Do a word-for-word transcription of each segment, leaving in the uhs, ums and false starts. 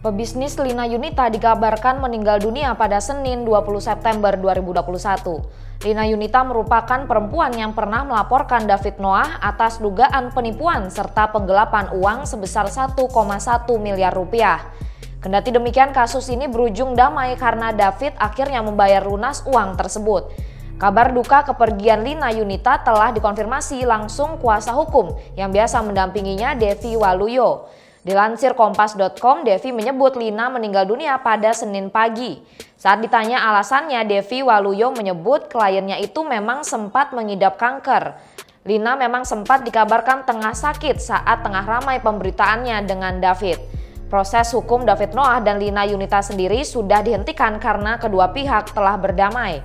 Pebisnis Lina Yunita dikabarkan meninggal dunia pada Senin dua puluh September dua ribu dua puluh satu. Lina Yunita merupakan perempuan yang pernah melaporkan David Noah atas dugaan penipuan serta penggelapan uang sebesar satu koma satu miliar rupiah. Kendati demikian, kasus ini berujung damai karena David akhirnya membayar lunas uang tersebut. Kabar duka kepergian Lina Yunita telah dikonfirmasi langsung kuasa hukum yang biasa mendampinginya, Devi Waluyo. Dilansir Kompas dot com, Devi menyebut Lina meninggal dunia pada Senin pagi. Saat ditanya alasannya, Devi Waluyo menyebut kliennya itu memang sempat mengidap kanker. Lina memang sempat dikabarkan tengah sakit saat tengah ramai pemberitaannya dengan David. Proses hukum David Noah dan Lina Yunita sendiri sudah dihentikan karena kedua pihak telah berdamai.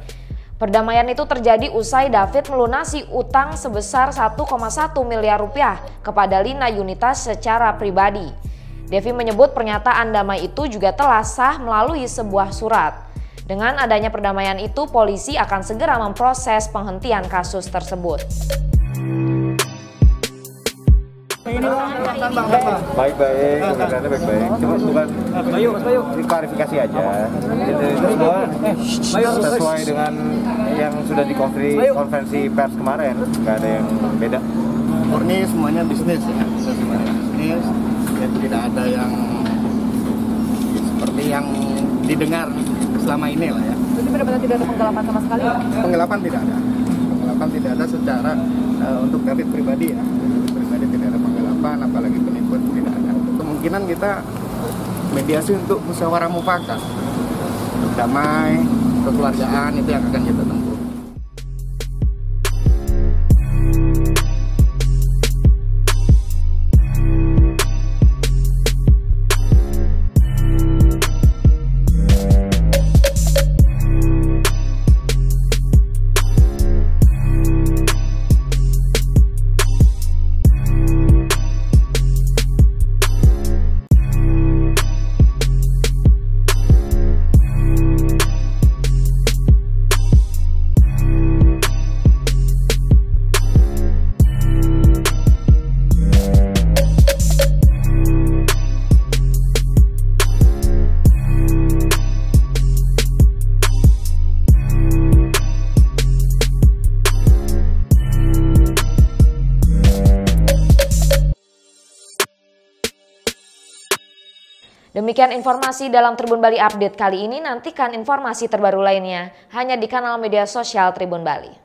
Perdamaian itu terjadi usai David melunasi utang sebesar satu koma satu miliar rupiah kepada Lina Yunita secara pribadi. Devi menyebut pernyataan damai itu juga telah sah melalui sebuah surat. Dengan adanya perdamaian itu, polisi akan segera memproses penghentian kasus tersebut. Baik-baik, kebenarannya baik-baik. Cuma bukan diklarifikasi aja. Itu semua sesuai dengan yang sudah di konferensi pers kemarin. Gak ada yang beda. Murni semuanya bisnis ya. Semuanya bisnis. Dan tidak ada yang seperti yang didengar selama ini lah ya. Jadi benar-benar tidak ada penggelapan sama sekali. Penggelapan tidak ada. Penggelapan tidak ada secara untuk David pribadi ya. Apalagi penipuan tidak ada. Kemungkinan kita mediasi untuk musyawarah mufakat, untuk damai, kekeluargaan, itu yang akan kita tempuh. Demikian informasi dalam Tribun Bali Update kali ini. Nantikan informasi terbaru lainnya hanya di kanal media sosial Tribun Bali.